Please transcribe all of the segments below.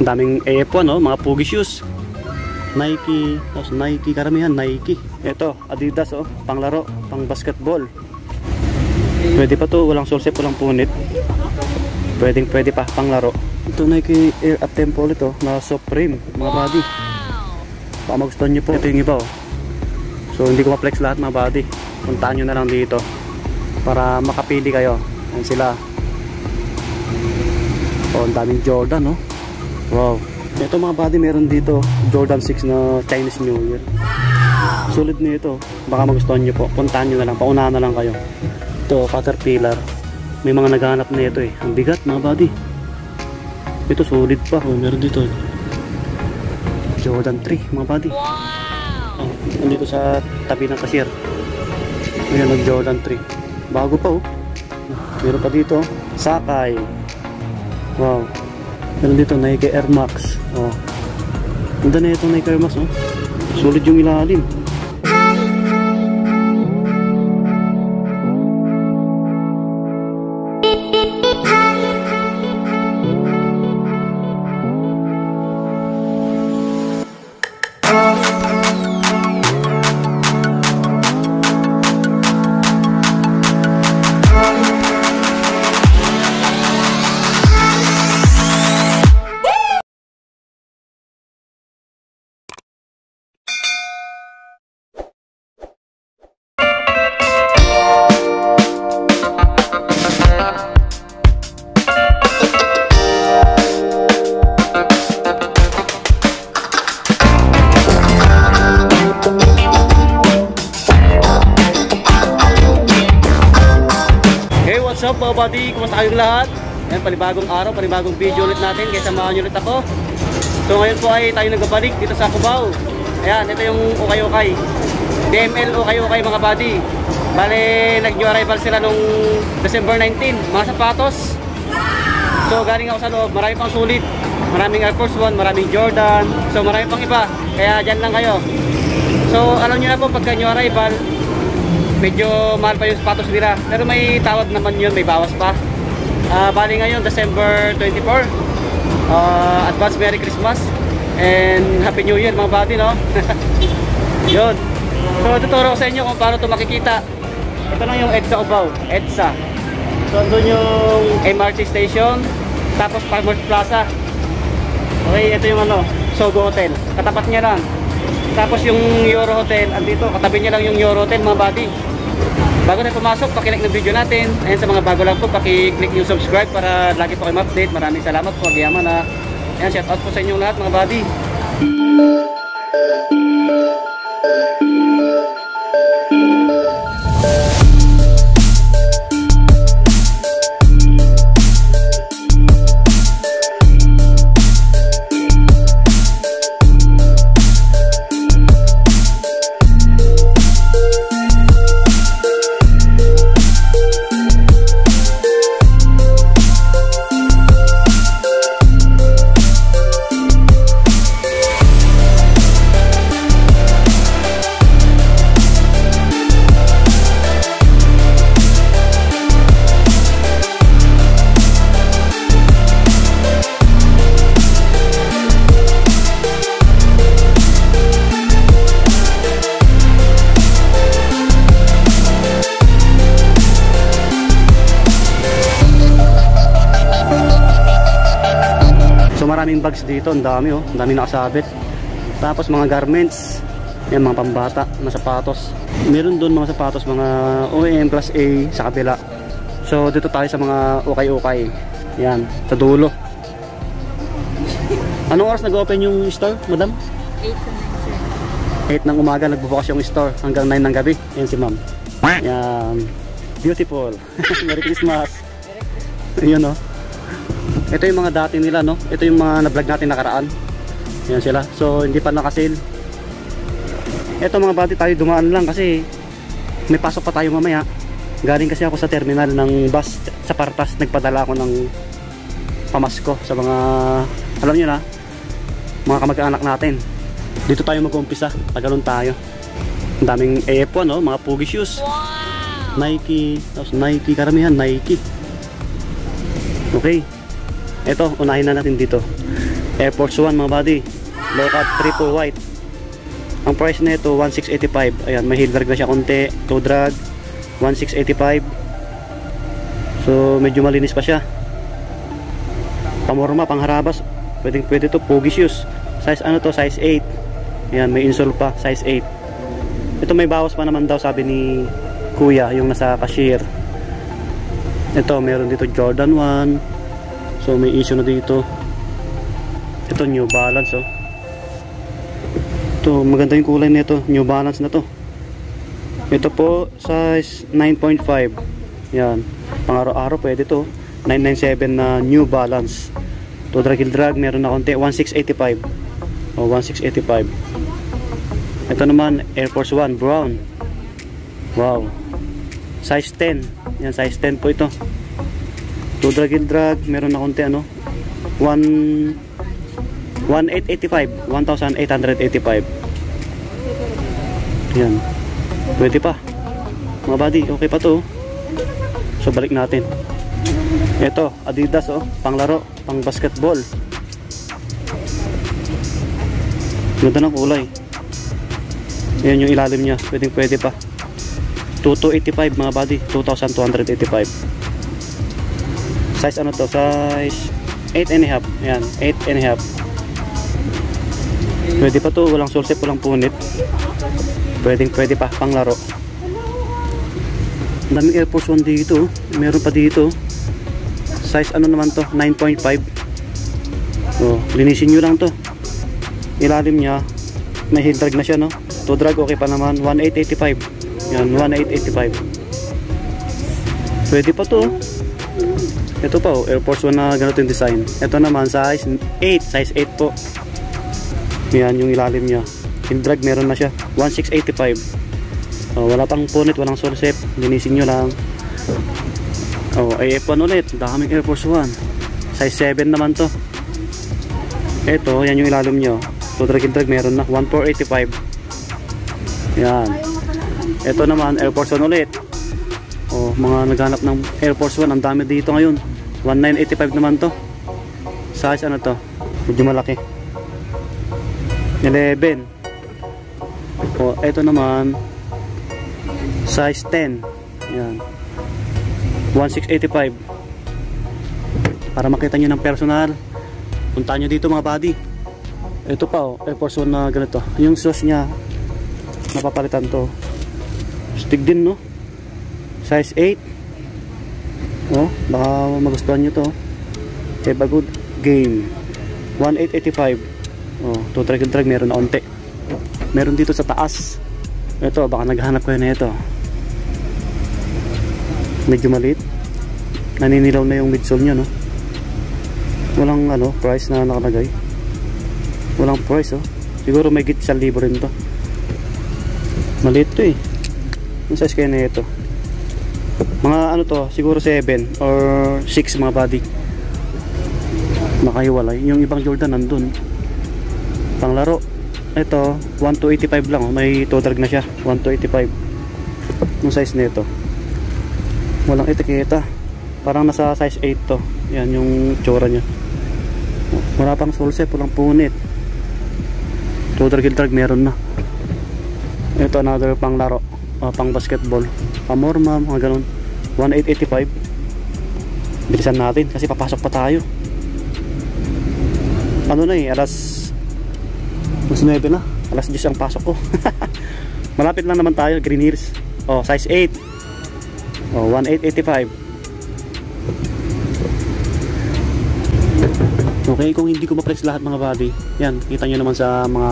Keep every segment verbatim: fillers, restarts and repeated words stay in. Ang daming A F one, no? Mga pogi shoes. Nike, tapos Nike, karamihan Nike. Ito, Adidas, oh, panglaro, pang basketball. Pwede pa to, walang solsep, walang punit. Pwedeng pwede pa, panglaro. Ito, Nike Air Uptempo ulit, oh, na Supreme, mga body. Baka magustuhan nyo po. Ito yung iba, oh. So, hindi ko ma-flex lahat, mga body. Puntaan nyo na lang dito para makapili kayo. Ayan sila. Oh, ang daming Jordan, oh. Wow. Ito mga buddy, meron dito Jordan six na Chinese New Year. Sulit na ito. Baka magustuhan nyo po. Puntaan nyo na lang. Paunahan na lang kayo. Ito, Caterpillar. May mga naghahanap na ito eh. Ang bigat mga buddy. Ito, sulit pa. Oh, meron dito. Jordan three mga buddy. Oh, nandito sa tabi ng cashier. Ayan, Jordan three. Bago pa oh. Meron pa dito. Sakay. Wow. Meron dito, Nike Air Max. Oh. Ganda na itong Nike Air Max, oh. Solid yung ilalim. Buddy, kumusta kayong lahat? Ayan, panibagong araw, panibagong video ulit natin. Kaya samahan nyo ulit ako. So ngayon po ay tayo nagbabalik dito sa Cubao. Ayan, ito yung okay-okay D M L okay-okay mga buddy. Bale, nag-new arrival sila nung December nineteenth. Mga sapatos. So galing ako sa loob, marami pang sulit. Maraming Air Force one, maraming Jordan. So marami pang iba, kaya dyan lang kayo. So alam nyo na po, pagka new arrival medyo mahal pa yung sapatos nila, pero may tawad naman yun, may bawas pa. Uh, bali ngayon, December twenty-four. Uh, advance Merry Christmas and Happy New Year mga buddy, no? Yun. So, tuturo ko sa inyo kung paano ito makikita. Ito lang yung EDSA Cubao, EDSA. So, doon yung M R T station, tapos Pagworth Plaza. Okay, ito yung ano, Sogo Hotel. Katapat niya lang. Tapos yung Euro Hotel, andito, katabi niya lang yung Euro Hotel mga buddy. Bago na pumasok, pakilike ng video natin. Ayan, sa mga bago lang po, pakiclick yung subscribe para lagi po kayong update. Maraming salamat po, Agyaman na. Ayan, shout out po sa inyong lahat mga buddy. Maraming bags dito, ang dami oh, ang dami nakasabit. Tapos mga garments, yan mga pambata, mga sapatos. Meron doon mga sapatos, mga O E M plus A sa kabila. So dito tayo sa mga okay-okay. Yan, sa dulo. Anong oras nag-open yung store, madam? eight ng umaga nagbubukas yung store hanggang nine ng gabi. Yan si ma'am. Yan. Beautiful. Merry Christmas. Yan oh. Ito yung mga dati nila, no? Ito yung mga na-vlog natin nakaraan. Ayan sila. So, hindi pa naka-sale. Ito mga buddy, tayo dumaan lang kasi may pasok pa tayo mamaya. Galing kasi ako sa terminal ng bus sa Partas. Nagpadala ako ng pamasko sa mga, alam nyo na, mga kamag-anak natin. Dito tayo mag-umpisa. Tagalon tayo. Ang daming A F one, no? Mga pogi shoes. Wow! Nike. Tapos Nike. Karamihan, Nike. Okay. Ito, unahin na natin dito. Air Force one mga buddy, low cut triple white. Ang price na ito one thousand six hundred eighty-five. Ayan, may heel drag na siya konti, toe drag, one thousand six hundred eighty-five. So medyo malinis pa siya, pamorma, pangharabas, pwedeng pwede to. Pogi shoes, size ano to, size eight. Ayan, may insole pa, size eight. Ito may bawas pa naman daw sabi ni kuya, yung nasa cashier. Ito meron dito Jordan one. So may issue na dito. Ito New Balance, oh. Ito maganda yung kulay nito, New Balance na to. Ito po size nine point five. Yan, pang-araw-araw pwede to. nine ninety-seven na New Balance. To drag heel drag meron na konti, one thousand six hundred eighty-five. Oh, one thousand six hundred eighty-five. Ito naman Air Force one brown. Wow. Size ten. Yan, size ten po ito. To drag heel drag meron na konti ano. one thousand eight hundred eighty-five. one thousand eight hundred eighty-five. Yan. Pwede pa. Mga buddy, okay pa to. So balik natin. Ito, Adidas, oh, panglaro, pang basketball. Ganda ng kulay. Ayan yung ilalim niya, pwedeng pwede pa. two thousand two hundred eighty-five mga buddy, two thousand two hundred eighty-five. Size ano to? Size eight and a half. Ayan, eight and a half. Pwede pa to, walang sulsip, walang punit. Pwedeng pwede pa, panglaro. Ang daming Air Force one dito, meron pa dito. Size ano naman to, nine point five. So, linisin nyo lang to. Ilalim nya, may heel drag na sya, no? To drag, okay pa naman, one thousand eight hundred eighty-five. Yan, one thousand eight hundred eighty-five. Pwede pa to. Ito pa oh, Air Force one na ganito yung design. Ito naman size eight, size eight po. Yan yung ilalim niya. Heel drag meron na siya, one thousand six hundred eighty-five. Oh, wala pang punit, walang solsep. Linisin nyo lang. Oh, A F one ulit, daming Air Force one. Size seven naman to. Ito, yan yung ilalim niya. So drag heel drag meron na, one thousand four hundred eighty-five. Yan. Ito naman Air Force one ulit. Oh, mga naghanap ng Air Force one, ang dami dito ngayon. one thousand nine hundred eighty-five naman to. Size ano to? Medyo malaki. eleven. Oh, ito naman size ten. Ayan. one thousand six hundred eighty-five. Para makita niyo ng personal, puntahan niyo dito mga buddy. Ito pa oh, Air Force one na ganito. Yung sauce niya napapalitan to. Stig din no, size eight. Oh, baka magustuhan nyo to. Have a good game, one thousand eight hundred eighty-five. Oh, to drag and drag meron na onte. Meron dito sa taas. Ito, baka naghahanap kayo na ito. Medyo maliit, naninilaw na yung midsole nyo no. Walang ano, price na nakalagay. Walang price oh. Siguro may git sa libre rin to. Maliit to eh. Ang size kaya na ito, mga ano to, siguro seven or six mga buddy. Makahiwalay. Yung ibang Jordan nandun, panglaro. Ito one thousand two hundred eighty-five lang oh. May toe drag na siya, one thousand two hundred eighty-five. Yung size na ito, walang etiketa. Parang nasa size eight to. Yan yung tsura nya. Wala pang solsep, walang punit. Toe drag heel drag meron na. Ito another panglaro. Uh, pang basketball, pamorma, mga ganun, one thousand eight hundred eighty-five. Bilisan natin kasi papasok pa tayo. Ano na eh, alas mas nuwebe na, alas diyes ang pasok ko. Malapit lang naman tayo, Greeneers. Oh, size eight. Oh, one thousand eight hundred eighty-five. Okay, kung hindi ko ma-press lahat mga buddy, yan, kita nyo naman sa mga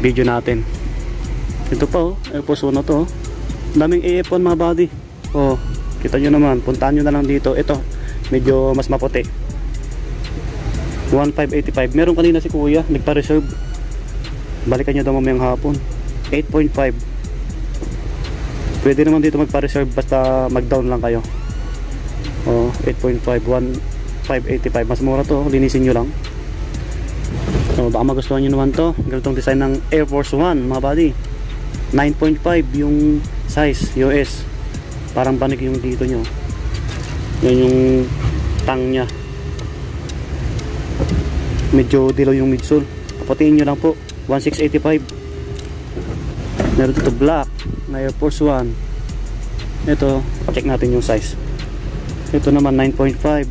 video natin. Ito pa oh, Air Force one na to oh. Daming A F one mga buddy. Oh, kita nyo naman, puntaan nyo na lang dito. Ito, medyo mas maputi, one thousand five hundred eighty-five. Meron kanina si kuya, nagpa-reserve. Balikan nyo daw mamayang hapon, eight point five. Pwede naman dito magpa-reserve, basta mag-down lang kayo. Oh, eight point five, one thousand five hundred eighty-five. Mas mura to, linisin nyo lang. So, baka magustuhan nyo naman to. Ganitong design ng Air Force one mga buddy, nine point five yung size U S. Parang banig yung dito nyo. Yan yung tang nya. medyo dilaw yung midsole. Kapatiin nyo lang po. one six eight five. Meron dito black na Air Force one. Ito, check natin yung size. Ito naman nine point five.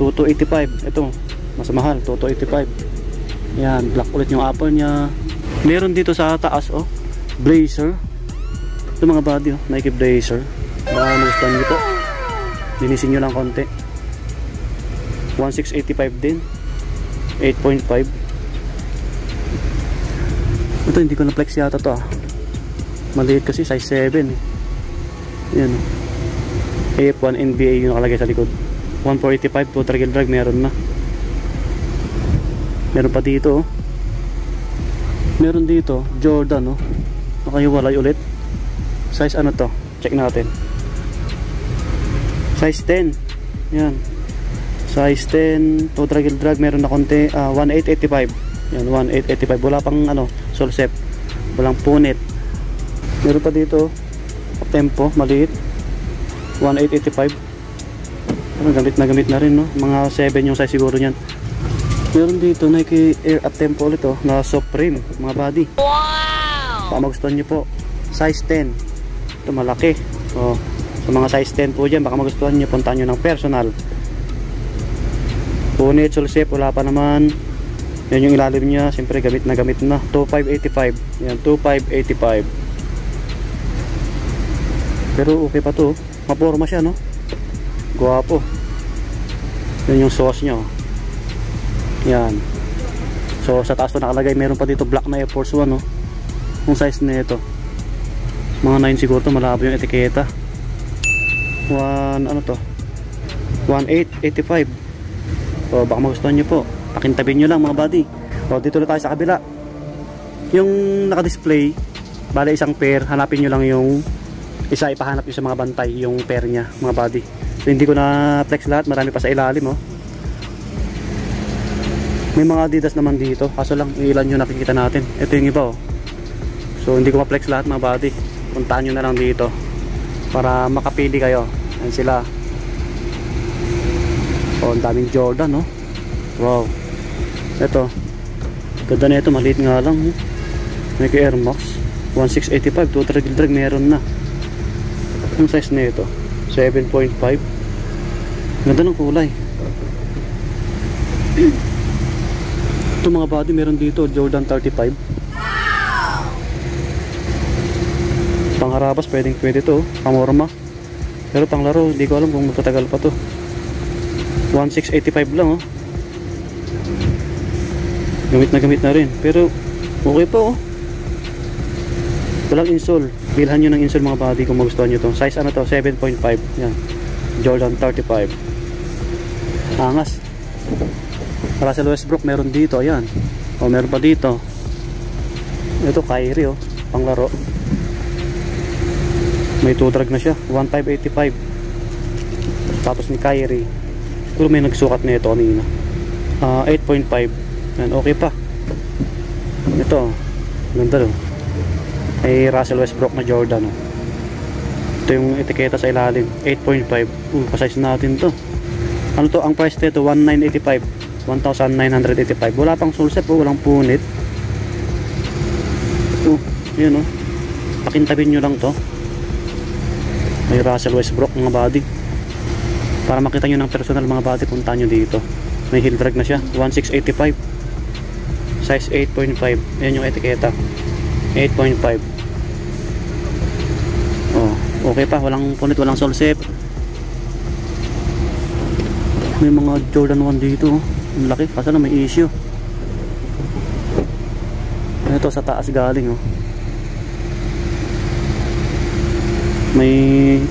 two two eight five. Ito, mas mahal, two two eight five. Yan, black ulit yung apple niya. Meron dito sa taas, oh, Blazer. Ito mga buddy, oh, Nike Blazer. Baka nagustuhan nyo po. Linisin nyo lang konti. one six eight five din. eight point five. Ito hindi ko na-flex yata to, ah. Maliit kasi size seven. Ayan. A F one N B A yung nakalagay sa likod. one four eight five, two trail drag meron na. Meron pa dito, oh. Meron dito Jordan, oh. Nakahiwalay ulit. Size ano to? Check natin. Size ten. Ayan. Size ten, two trail drag meron na konti, uh, one eight eight five. Yan, one eight eight five. Wala pang ano, solsep. Walang punit. Meron pa dito tempo, maliit. one eight eight five. Parang gamit na gamit na rin, no? Mga seven yung size siguro niyan. Meron dito Nike Air Uptempo ulit, oh, na Supreme, mga buddy. Wow! Baka magustuhan nyo po. Size ten. Ito malaki. Oh, sa mga size ten po dyan, baka magustuhan nyo. Puntaan nyo ng personal. Punit, solsep, wala pa naman. Yan yung ilalim niya, siyempre gamit na gamit na. two five eight five. Yan, two five eight five. Pero okay pa to. Maporma siya, no? Guwapo. Yan yung sauce niya. Yan. So sa taas to nakalagay, meron pa dito black na Air Force one, no? Yung size na ito. Mga nine siguro to, malabo yung etiketa. one ano to? one eight eight five. O, baka magustuhan nyo po. Pakintabi nyo lang mga buddy. O, dito na tayo sa kabila. Yung naka-display, bale isang pair, hanapin nyo lang yung isa, ipahanap nyo sa mga bantay yung pair nya mga buddy. So, hindi ko na flex lahat, marami pa sa ilalim, oh. May mga Adidas naman dito, kaso lang ilan yung nakikita natin. Ito yung iba, oh. So hindi ko ma-flex lahat mga buddy. Puntaan nyo na lang dito para makapili kayo. Ayan sila. Oh, ang daming Jordan, no? Wow. Ito. Ganda na ito. Maliit nga lang. Eh. Nike Air Max. one six eight five. Two trail drag meron na. Ang size na ito. seven point five. Ganda ng kulay. Ito mga body meron dito. Jordan thirty-five. Pangharabas pwedeng pwede ito. Pangorma. Pero panglaro hindi ko alam kung matatagal pa to. one six eight five lang, oh. Gamit na gamit na rin. Pero okay pa, oh. Walang insole. Bilhan nyo ng insole mga buddy kung magustuhan nyo to. Size ano to? seven point five. Yan. Jordan thirty-five. Angas. Russell Westbrook meron dito. Ayan. O meron pa dito. Ito Kyrie, oh. Panglaro. May two-drag na siya. one five eight five. Tapos ni Kyrie. Siguro may nagsukat na ito kanina. Uh, eight point five. Yan, okay pa. Ito. Ganda doon. Ay Russell Westbrook na Jordan. Oh. Ito yung etiketa sa ilalim. eight point five. Uh, pasize natin to. Ano to? Ang price nito one thousand nine hundred eighty-five. one thousand nine hundred eighty-five. Wala pang sulsep. Oh. Walang punit. Uh, yun o. Oh. Pakintabin nyo lang to. May Russell Westbrook mga body. Para makita nyo ng personal mga body, punta nyo dito. May heel drag na siya. one six eight five. Size eight point five. Yan yung etiketa. eight point five. Oh, okay pa. Walang punit, walang solsep. May mga Jordan one dito. Ang laki. Kasi na may issue. Ito sa taas galing. Oh. May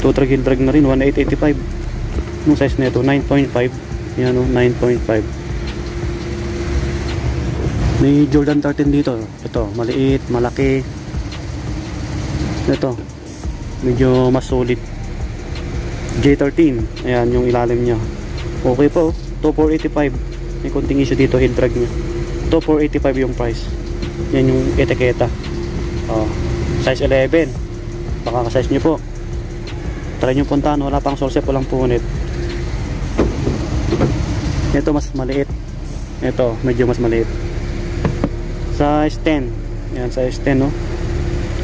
two track heel drag na rin. one eight eight five. Yung size nito nine point five. Yan o, nine point five. May Jordan thirteen dito. Ito, maliit, malaki. Ito, medyo mas solid. J thirteen. Ayan yung ilalim niya. Okay po, two four eight five. May konting issue dito, heel drag niya. two four eight five yung price. Yan yung etiketa. Oh, size eleven. Baka ka-size nyo po. Try nyo puntaan, wala pang solsep, walang punit. Ito mas maliit. Ito, medyo mas maliit. Size ten. Ayan, size ten, no?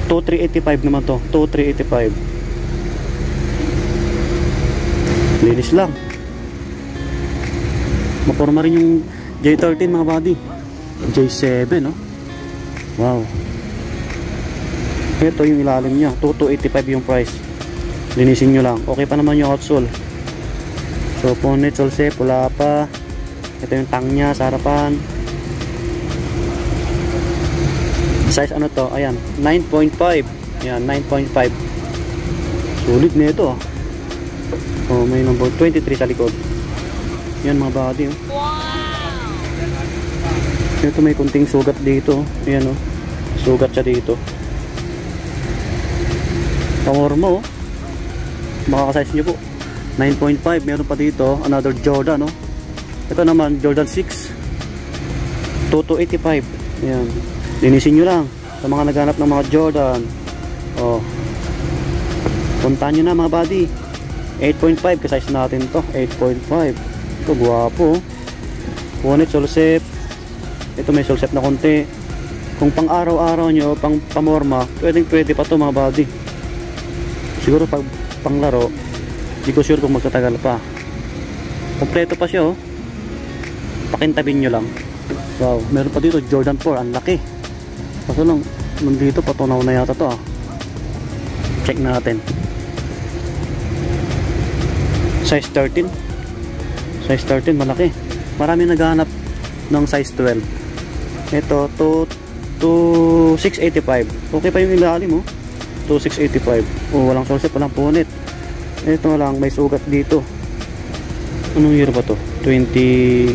two three eight five naman to. two three eight five. Linis lang. Maporma rin yung J thirteen, mga buddy. J seven, no? Wow. Ito yung ilalim niya. two two eight five yung price. Linisin nyo lang. Okay pa naman yung outsole. So, punit, solse, pula pa. Ito yung tang niya sa harapan. Size ano to? Ayan. nine point five. Ayan, nine point five. Sulit na ito. Oh, may number twenty-three sa likod. Ayan, mga body. Oh. Wow! Ito may kunting sugat dito. Ayan, oh. Sugat siya dito. Pangormo, oh. Makakasize nyo po. nine point five. Meron pa dito. Another Jordan, oh. Ito naman, Jordan six. two two eight five. Ayan. Linisin nyo lang. Sa mga naghanap ng mga Jordan. Oh. Puntaan nyo na, mga buddy. eight point five. Kasize natin to. eight point five. Ito, guwapo. Punit, solsep. Ito, may solsep na konti. Kung pang araw-araw nyo, pang pamorma, pwedeng pwede pa ito, mga buddy. Siguro pag panglaro, di ko sure kung magtatagal pa. Kompleto pa siya, oh. Pakintabin nyo lang. Wow, meron pa dito, Jordan four. Ang laki. Kaso lang, nandito, patunaw na yata ito, ah. Check natin. Size thirteen. Size thirteen, malaki. Marami naghahanap ng size twelve. Ito, two six eight five. Okay pa yung ilalim, oh. two six eight five. Oh, walang source, walang punit. Ito lang, may sugat dito. Anong year ba to? twenty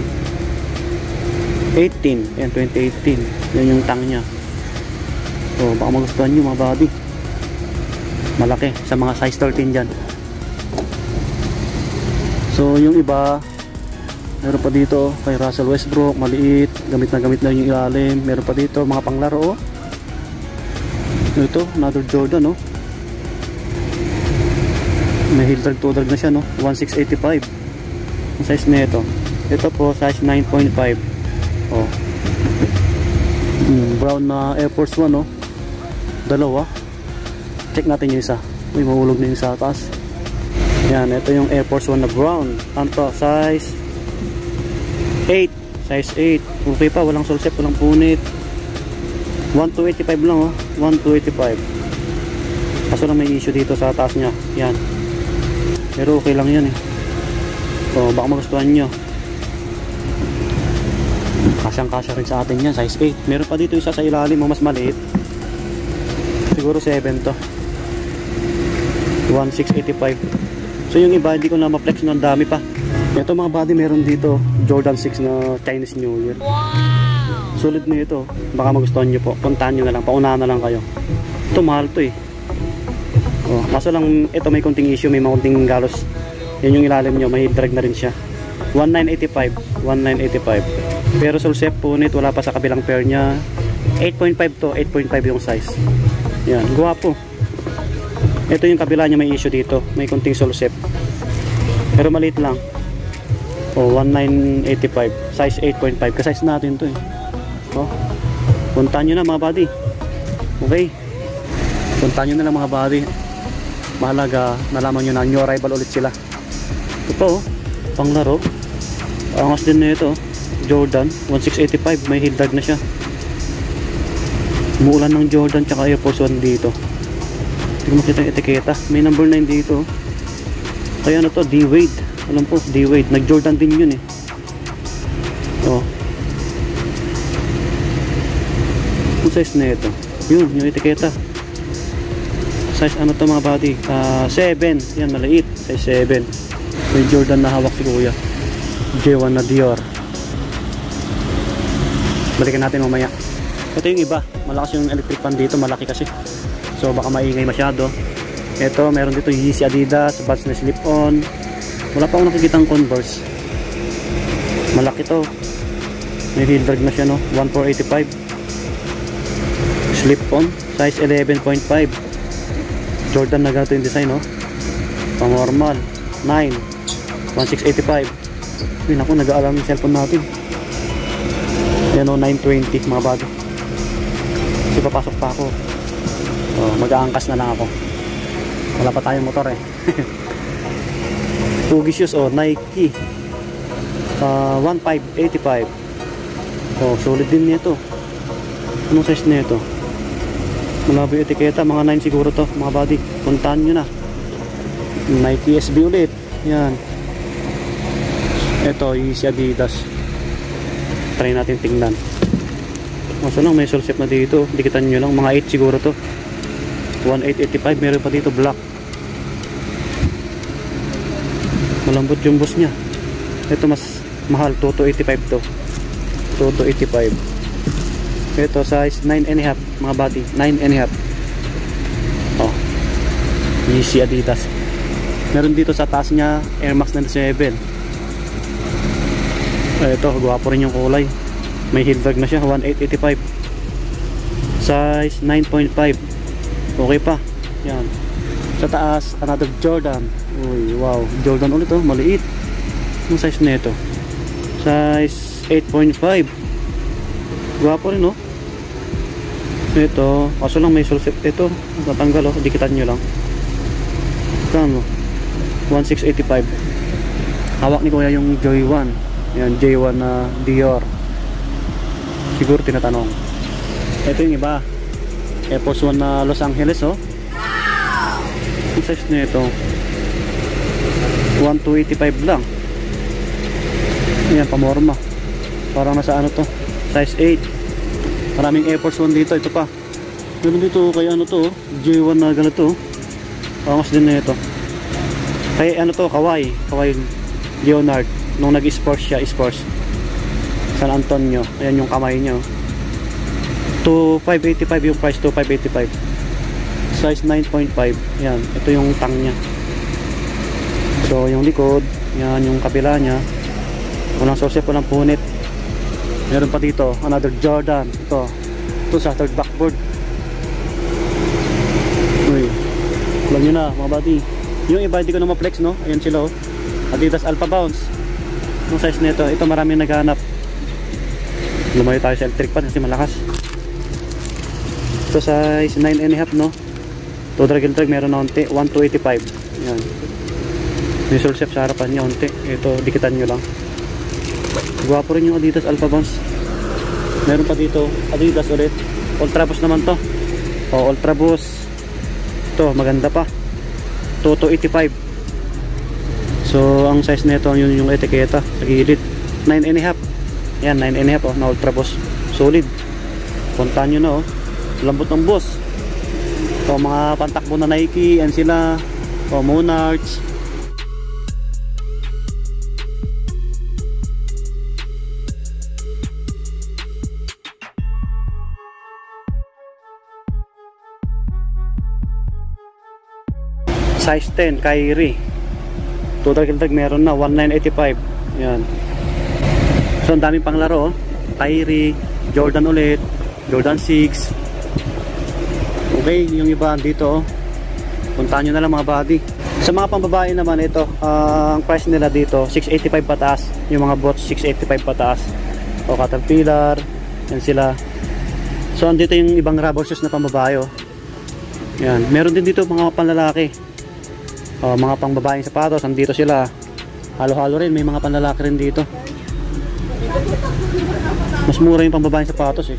eighteen. Yan, twenty eighteen. Yan yung tang niya. Oh, baka magustuhan nyo, mga buddy. Malaki, sa mga size thirteen dyan. So, yung iba, meron pa dito kay Russell Westbrook, maliit, gamit na gamit na yung ilalim. Meron pa dito mga panglaro, oh. Ito, another Jordan, oh. May heel drag, toe drag na siya, no. one six eight five ang size na ito. Ito po, size nine point five, oh. Mm, brown na Air Force one, oh. Dalawa. Check natin yung isa. Uy, mahulog na yung sa taas. Yan, ito yung Air Force one na brown. Anto, size eight. Size eight. Okay pa, walang solsep, walang punit. one two eight five lang, oh. one two eight five. Kaso lang may issue dito sa taas niya. Yan. Pero okay lang yan, eh. So, baka magustuhan nyo. Kasyang-kasya rin sa atin yan, size eight. Meron pa dito isa sa ilalim, oh, mas maliit. Siguro seven to. one six eight five. So, yung iba, hindi ko na ma-flex ng dami pa. Ito, mga buddy, meron dito Jordan six na Chinese New Year. Wow! Sulit na ito. Baka magustuhan nyo po. Puntaan nyo na lang. Paunahan na lang kayo. Ito, mahal to, eh. Oh, kaso lang, ito may konting issue. May makunting galos. Yan yung ilalim nyo. May drag na rin siya. one nine eight five. one nine eight five. Pero solsep, punit. Wala pa sa kabilang pair niya. eight point five to. eight point five yung size. Yan. Guwapo. Ito yung kabila niya. May issue dito. May konting solsep. Pero maliit lang. Oh, one nine eight five. Size eight point five. Kasize natin to, eh. Oh. Puntaan nyo na, mga buddy. Okay. Puntaan nyo na lang, mga buddy. Mahalaga, nalaman nyo na. New arrival ulit sila. Ito po, oh. Panglaro. Angas din na ito. Jordan. one six eight five. May heel drag na siya. Umuulan ng Jordan tsaka Air Force one dito. Hindi ko makita yung etiketa. May number nine dito. Kaya ano to? D-Wade. Alam po, D-Wade. Nag-Jordan din yun, eh. Oh. Ang size na ito. Yun, yung etiketa. Size ano to, mga buddy? Uh, seven. Yan, maliit. Size seven. May Jordan na hawak si Kuya. J one na Dior. Balikan natin mamaya. Ito yung iba. Malakas yung electric fan dito. Malaki kasi. So, baka maingay masyado. Ito, meron dito Yeezy Adidas. Buds na slip-on. Wala pa akong nakikitang Converse. Malaki to. May heel drag na siya, no? one four eight five. Slip on. Size eleven point five. Jordan na ganito yung design, no? Pang-normal. nine. one six eight five. Uy, naku, nag-aalam yung cellphone natin. Yan o, nine twenty mga bago. Kasi papasok pa ako. So, mag-aangkas na lang ako. Wala pa tayong motor eh. Boogie shoes o, Nike. Uh, fifteen eighty-five. So, solid din nito. Anong size na ito? Malabo yung etiketa. Mga nine siguro to mga buddy. Puntaan nyo na. Nike S B ulit. Yan. Ito, Yeezy Adidas. Try natin tingnan. Maso lang, may sole shape na dito. Dikitan nyo lang. Mga eight siguro to. eighteen eighty-five. Meron pa dito black. Malambot yung boss nya. Ito mas mahal. twenty-two eighty-five to. twenty-two eighty-five. Ito size nine and a half mga buddy. nine and a half. Oh. Yeezy Adidas. Meron dito sa taas nya Air Max ninety-seven. Ito, gwapo rin yung kulay. May heel bag na siya, eighteen eighty-five. Size nine point five. Okay pa. Yan. Sa taas, another Jordan. Uy, wow. Jordan ulit oh, maliit. Yung size na ito. Size eight point five. Gwapo rin oh. Ito, kaso lang may sulfit ito. Natanggal oh, dikitan nyo lang. Kano? sixteen eighty-five. Hawak ni Kuya yung Joy one. Yan, J one na uh, Dior. Siguro tinatanong. Ito yung iba. Air Force one na uh, Los Angeles, oh. Ang size na ito. twelve eighty-five lang. Yan, pamorma. Parang nasa ano to. Size eight. Maraming Air Force one dito. Ito pa. Ganun dito kaya ano to, oh. J one na ganito, oh. Pangas din na ito. Kaya ano to, kawaii. Kawaii Leonard. Nung nag-sports siya, sports San Antonio, ayan yung kamay niya twenty-five eighty-five yung price, twenty-five eighty-five. Size nine point five. Ayan, ito yung tang niya. So, yung likod, ayan yung kapila niya. Walang sosep, walang punit. Meron pa dito, another Jordan. Ito, ito sa third backboard. Uy, alam nyo na mga buddy. Yung iba, hindi ko na ma-flex, no? Ayan sila, oh. Adidas Alpha Bounce. Yung size nito, ito maraming naghahanap. Lumayo tayo sa electric pan kasi malakas. Ito size nine and a half, no? Ito drag and drag, meron na unti. twelve eighty-five. Yan. May sole shape sa harapan niya unti. Ito, dikitan nyo lang. Gwapo rin yung Adidas Alpha Bounce. Meron pa dito, Adidas ulit. Ultra Boost naman to. O, Ultra Boost. Ito, maganda pa. twenty-two eighty-five. So, ang size nito yun yung etiketa sa gilid. nine and a half. Yan, nine and a half oh, na Ultra Boss. Solid. Puntaan nyo na oh. Lambot ng boss. So, mga pantakbo na Nike, and sila. O, Monarchs. Size ten, Kyrie. Total kildag meron na nineteen eighty-five. Yan. So ang daming panglaro oh. Kyrie, Jordan ulit, Jordan six. Okay, yung iba dito oh. Puntaan nyo na lang mga buddy. Sa mga pambabae naman ito, uh, ang price nila dito six eighty-five pataas. Yung mga bots six eighty-five pataas. O Caterpillar, yan sila. So andito yung ibang rubber shoes na pambabae oh. Yan, meron din dito mga panlalaki. Oh, mga pang babaeng sapatos, andito sila. Halo-halo rin, may mga panlalaki rin dito. Mas mura yung pang babaeng sapatos eh.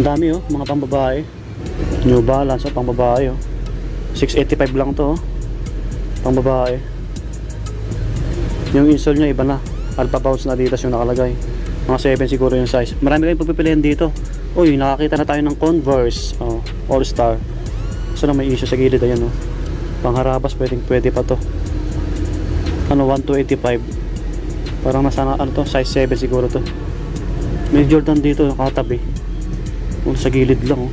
Ang dami oh, mga pang babae. New Balance oh, pang babae oh. six eighty-five lang to oh. Pang babae. Yung insole niya iba na. Alpha Bounce na Adidas yung nakalagay. Mga seven siguro yung size. Marami kayong pagpipilihan dito. Uy, nakakita na tayo ng Converse. Oh, All Star. Gusto na may issue sa gilid, ayan oh. Pangharabas, pwedeng pwede pa to. Ano, twelve eighty-five. Parang nasa, ano to, size seven siguro to. May Jordan dito, nakatabi. O, sa gilid lang, oh.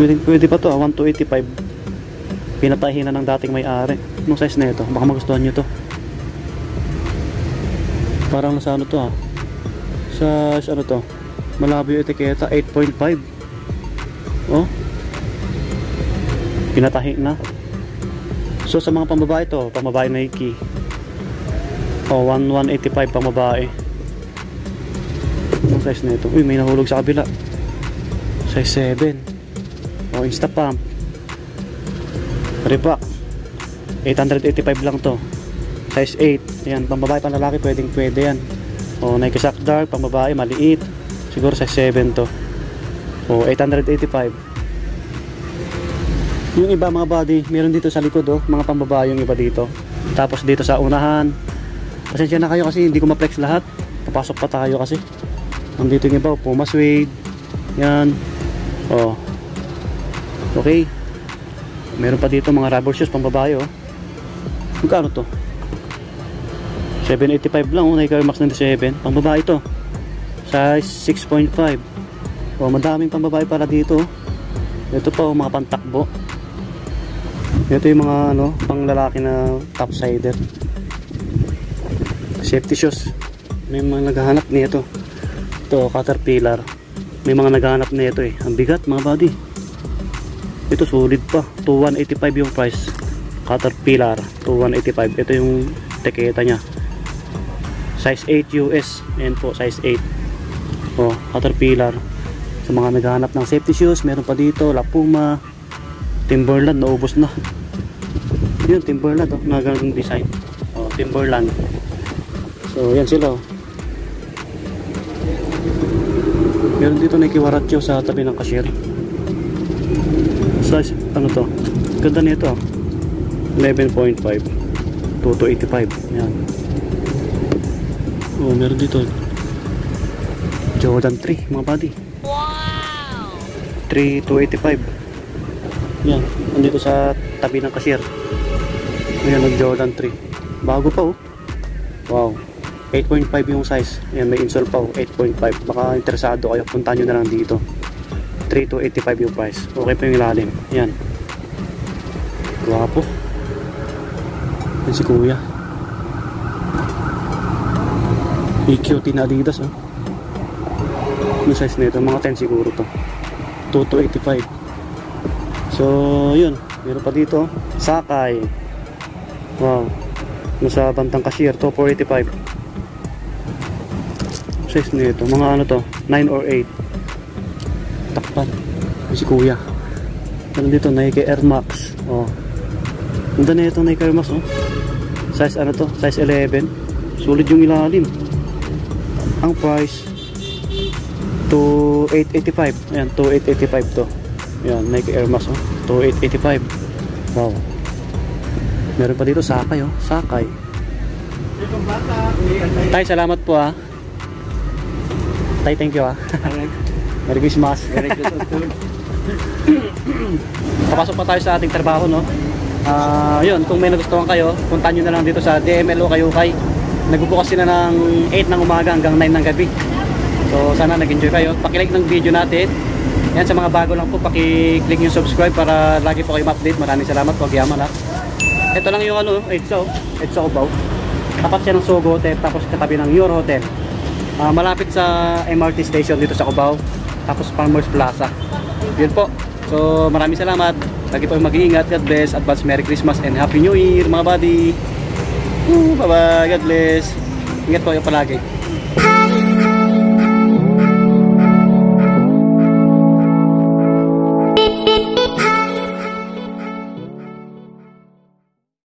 Pwedeng pwede pa to, twelve eighty-five. Pinatahin na ng dating may-ari. Anong size na ito? Baka magustuhan nyo to. Parang nasa, ano to, ah. Size, ano to? Malabo yung etiketa, eight point five. Oh. Pinatahi na. So sa mga pambabae to, pambabae Nike. O, oh, one thousand one hundred eighty-five pang babae. Anong size na ito? Uy, may nahulog sa kabila. Size seven. O, oh, Insta Pump. Reebok. eight hundred eighty-five lang to. Size eight. Ayan, pang babae, pang lalaki, pwedeng pwede yan. O, oh, Nike Sack Dark, pang babae, maliit. Siguro size seven to. O, oh, eight hundred eighty-five. Yung iba mga body, meron dito sa likod oh, mga pambabae yung iba dito. Tapos dito sa unahan. Pasensya na kayo kasi hindi ko ma-flex lahat. Papasok pa tayo kasi. Nandito yung iba, Puma Suede. Yan. Oh. Okay. Meron pa dito mga rubber shoes pambabae oh. Magkano to? seven eighty-five lang oh, Nike Air Max ninety-seven. Pambabae to. Size six point five. Oh, madaming pambabae para dito. Ito pa oh, mga pantakbo. Ito yung mga ano, pang lalaki na topsider. Safety shoes. May mga naghahanap nito. Ito, Caterpillar. May mga naghahanap nito eh. Ang bigat mga buddy. Ito solid pa. two thousand one hundred eighty-five yung price. Caterpillar, two thousand one hundred eighty-five. Ito yung tiketa niya. Size eight U S. Ayan po, size eight. O, Caterpillar. Sa mga naghahanap ng safety shoes, meron pa dito, La Puma. Timberland, naubos na. Yun, Timberland, oh, na ganung design. Oh, Timberland. So, yan sila. Oh. Meron dito nakiwaratyo sa tabi ng cashier. Size, ano to? Ganda nito. eleven point five. two to eighty-five. Yan. Oh, meron dito. Jordan three, mga buddy. Wow! three to eighty-five. Yan, nandito sa tabi ng cashier. Ayan, nag Jordan three. Bago pa oh. Wow. eight point five yung size. Ayan, may insole pa oh. eight point five. Baka interesado kayo, punta nyo na lang dito. three to eighty-five yung price. Okay pa yung ilalim. Ayan. Guwapo. Ayan si kuya. May cute na Adidas oh. Yung size nito, mga ten siguro to. two to eighty-five. So, yun. Meron pa dito. Sakay. Wow. Nasa bantang cashier. To, four eighty-five. Size nito. Mga ano to. nine or eight. Takpan. Si kuya. Meron dito. Nike Air Max. Oh. Ganda na ito. Nike Air Max. Oh. Size ano to. Size eleven. Solid yung ilalim. Ang price. two thousand eight hundred eighty-five. Ayan. two thousand eight hundred eighty-five to. Yan, Nike Air Max oh, two thousand eight hundred eighty-five. Wow. Meron pa dito Sakay oh, Sakay. Tay, salamat po ah. Tay, thank you ah. Merry Christmas. Merry Christmas. Papasok pa tayo sa ating trabaho no. Ah, uh, yun, kung may nagustuhan kayo, punta nyo na lang dito sa D M L O kayo kay. Nagbubukas sila ng eight ng umaga hanggang nine ng gabi. So, sana nag-enjoy kayo. Paki-like ng video natin. Yan, sa mga bago lang po, paki-click yung subscribe para lagi po kayo ma-update. Maraming salamat po, Yaman ha. Ito lang yung ano, EDSA, EDSA Cubao. Tapat siya ng Sogo Hotel, tapos katabi ng Euro Hotel. Uh, malapit sa M R T station dito sa Cubao, tapos Farmers Plaza. Yun po. So, maraming salamat. Lagi po yung mag-iingat. God bless. Advance Merry Christmas and Happy New Year, mga buddy. Bye-bye. God bless. Ingat po kayo palagi.